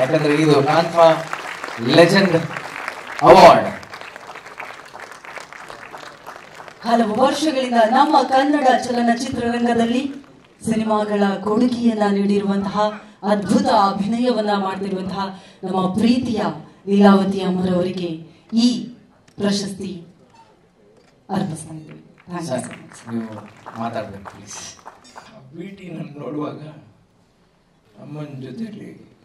ಯಾಕಂದ್ರೆ ಇದು ಆತ್ಮ ಲೆಜೆಂಡ್ ಅವಾರ್ಡ್. ಹಲವು ವರ್ಷಗಳಿಂದ ನಮ್ಮ ಕನ್ನಡ ಚಲನಚಿತ್ರರಂಗದಲ್ಲಿ ಸಿನಿಮಾಗಳ ಕೊಡುಗೆಯನ್ನ ನೀಡಿರುವಂತಹ ಅದ್ಭುತ ಅಭಿನಯವನ್ನ ಮಾಡ್ತಿರುವಂತಹ ನಮ್ಮ ಪ್ರೀತಿಯ ಲೀಲಾವತಿ ಅಮ್ಮರವರಿಗೆ ಈ ಪ್ರಶಸ್ತಿ ಅರ್ಪಿಸ್ತಾ ಇದ್ದೀವಿ. ಮಾತಾಡಬೇಕು ಪ್ಲೀಸ್. ಭೇಟಿನಲ್ಲಿ ನೋಡುವಾಗ ಅಮ್ಮನ ಜೊತೆಯಲ್ಲಿ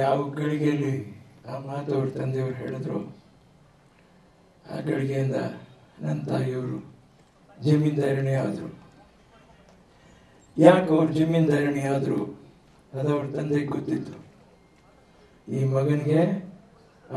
ಯಾವ ಗಳಿಗೆಯಲ್ಲಿ ಆ ಮಾತು ಅವ್ರ ತಂದೆಯವರು ಹೇಳಿದ್ರು, ಆ ಗಳಿಗೆಯಿಂದ ನನ್ನ ತಾಯಿಯವರು ಜಮೀನ್ದಾರಣಿ ಆದರು. ಯಾಕೆ ಅವ್ರು ಜಮೀನ್ದಾರಣಿ ಆದರು ಅದು ಅವ್ರ ತಂದೆಗೆ ಗೊತ್ತಿತ್ತು. ಈ ಮಗನಿಗೆ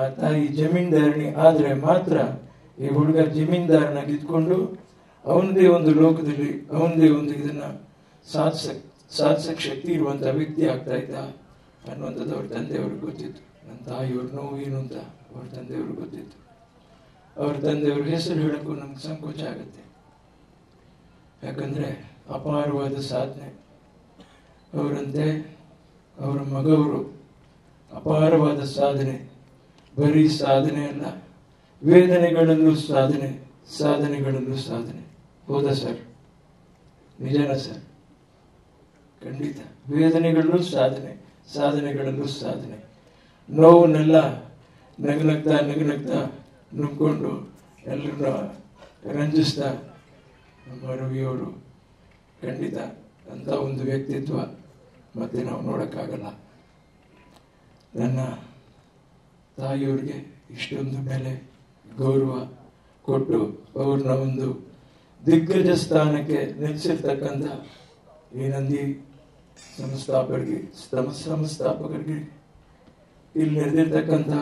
ಆ ತಾಯಿ ಜಮೀನ್ದಾರಣಿ ಆದರೆ ಮಾತ್ರ ಈ ಹುಡುಗ ಜಮೀನ್ದಾರನಾಗಿದ್ಕೊಂಡು ಅವನದೇ ಒಂದು ಲೋಕದಲ್ಲಿ ಅವನದೇ ಒಂದು ಇದನ್ನು ಸಾಧಿಸಕ್ಕೆ ಶಕ್ತಿ ಇರುವಂಥ ವ್ಯಕ್ತಿ ಆಗ್ತಾ ಇದ್ದ ಅನ್ನುವಂಥದ್ದು ಅವ್ರ ತಂದೆಯವ್ರಿಗೆ ಗೊತ್ತಿತ್ತು. ನನ್ನ ತಾಯಿಯವ್ರ ನೋವು ಏನು ಅಂತ ಅವ್ರ ತಂದೆಯವ್ರಿಗೆ ಗೊತ್ತಿತ್ತು. ಅವ್ರ ತಂದೆಯವ್ರ ಹೆಸರು ಹೇಳೋಕ್ಕೂ ನಮ್ಗೆ ಸಂಕೋಚ ಆಗುತ್ತೆ, ಯಾಕಂದರೆ ಅಪಾರವಾದ ಸಾಧನೆ ಅವರಂತೆ. ಅವರ ಮಗವರು ಅಪಾರವಾದ ಸಾಧನೆ, ಬರೀ ಸಾಧನೆ ಅಲ್ಲ, ವೇದನೆಗಳಲ್ಲೂ ಸಾಧನೆ, ಸಾಧನೆಗಳಲ್ಲೂ ಸಾಧನೆ. ಹೌದಾ ಸರ್? ನಿಜನಾ ಸರ್? ಖಂಡಿತ. ವೇದನೆಗಳಲ್ಲೂ ಸಾಧನೆ, ಸಾಧನೆಗಳಲ್ಲೂ ಸಾಧನೆ. ನೋವನ್ನೆಲ್ಲ ನಗನಗ್ತಾ ನುಗ್ಕೊಂಡು ಎಲ್ಲರನ್ನ ರಂಜಿಸ್ತಾ ನಮ್ಮ ರವಿಯವರು ಖಂಡಿತ ಅಂಥ ಒಂದು ವ್ಯಕ್ತಿತ್ವ ಮತ್ತೆ ನಾವು ನೋಡೋಕ್ಕಾಗಲ್ಲ. ನನ್ನ ತಾಯಿಯವ್ರಿಗೆ ಇಷ್ಟೊಂದು ಬೆಲೆ ಗೌರವ ಕೊಟ್ಟು ಅವ್ರನ್ನ ಒಂದು ದಿಗ್ಗಜ ಸ್ಥಾನಕ್ಕೆ ನಿಲ್ಲಿಸಿರ್ತಕ್ಕಂಥ ಈ ನಂದಿ ಸಂಸ್ಥಾಪಕರಿಗೆ, ಇಲ್ಲಿ ನಡೆದಿರ್ತಕ್ಕಂಥ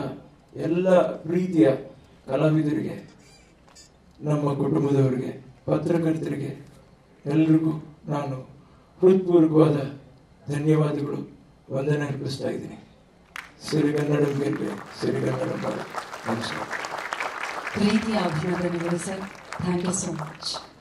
ಎಲ್ಲ ಪ್ರೀತಿಯ ಕಲಾವಿದರಿಗೆ, ನಮ್ಮ ಕುಟುಂಬದವರಿಗೆ, ಪತ್ರಕರ್ತರಿಗೆ, ಎಲ್ರಿಗೂ ನಾನು ಹೃತ್ಪೂರ್ವಕವಾದ ಧನ್ಯವಾದಗಳು, ವಂದನೆ ಅರ್ಪಿಸ್ತಾ ಇದ್ದೀನಿ. ಸಿರಿಗನ್ನಡ ಮೇಲೆ ಸಿರಿಗನ್ನಡ ನಮಸ್ಕಾರ. ಪ್ರೀತಿಯ ಅಭಿನಂದನೆಗಳು sir. Thank you so much.